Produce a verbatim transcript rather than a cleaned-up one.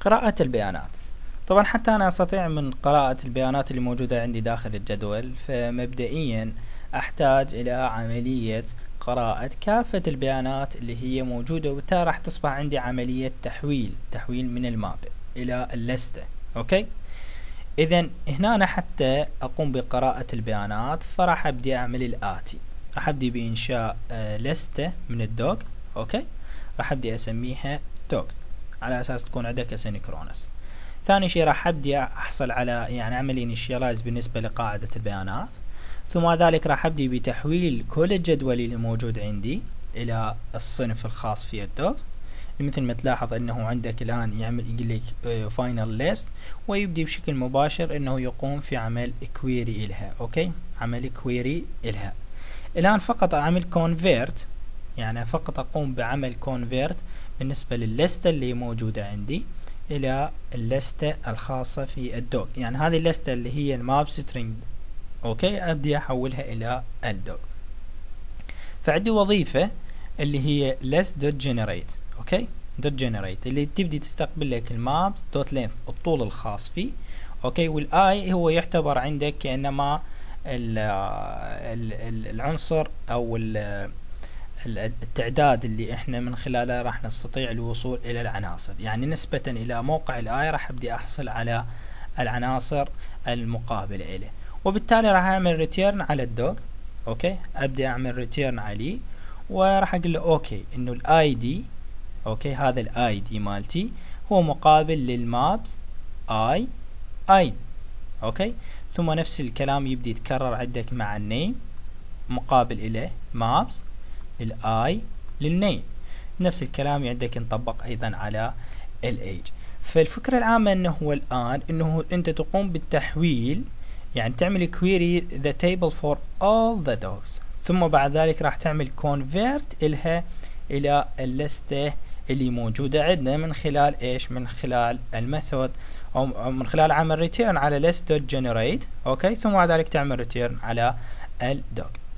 قراءة البيانات. طبعا حتى أنا أستطيع من قراءة البيانات اللي موجودة عندي داخل الجدول، فمبدئيا أحتاج إلى عملية قراءة كافة البيانات اللي هي موجودة، وبالتالي راح تصبح عندي عملية تحويل تحويل من الماب إلى اللستة. أوكي، إذا هنا أنا حتى أقوم بقراءة البيانات فراح أبدي أعمل الآتي. راح أبدي بإنشاء لستة من الدوك. أوكي، راح أبدي أسميها دوكس على أساس تكون عندك أسينكرونس. ثاني شيء راح أبدي أحصل على يعني أعمل إنيشيالايز بالنسبة لقاعدة البيانات، ثم ذلك راح أبدي بتحويل كل الجدول اللي موجود عندي إلى الصنف الخاص في الدوكس. مثل ما تلاحظ أنه عندك الآن يعمل يقول لك فاينل ليست، ويبدي بشكل مباشر أنه يقوم في عمل كويري إلها. أوكي، عمل كويري إلها. الآن فقط أعمل كونفيرت، يعني فقط أقوم بعمل كونفيرت بالنسبة لللستة اللي موجودة عندي إلى اللستة الخاصة في الدوك، يعني هذه اللستة اللي هي الماب سترينج. أوكي، أبدي أحولها إلى الدوك. فعندي وظيفة اللي هي list dot generate. أوكي، dot generate اللي تبدي تستقبل لك الماب دوت لينث، الطول الخاص فيه. أوكي، والآي هو يعتبر عندك كأنما العنصر أو التعداد اللي احنا من خلاله راح نستطيع الوصول الى العناصر، يعني نسبة الى موقع الآية راح ابدي احصل على العناصر المقابلة له، وبالتالي راح اعمل ريتيرن على الدوك. اوكي، ابدي اعمل ريتيرن عليه وراح اقول له اوكي انه الاي دي، اوكي هذا الاي دي مالتي هو مقابل للمابس اي اي. اوكي، ثم نفس الكلام يبدي يتكرر عندك مع النيم مقابل اليه مابس للآي للنيم. نفس الكلام عندك نطبق ايضا على الايج. فالفكرة العامة انه هو الان انه انت تقوم بالتحويل، يعني تعمل كويري the table for all the dogs، ثم بعد ذلك راح تعمل convert الها الى اللستة اللي موجودة عندنا من خلال ايش؟ من خلال الميثود او من خلال عمل return على list.generate. اوكي، ثم بعد ذلك تعمل return على الدوج.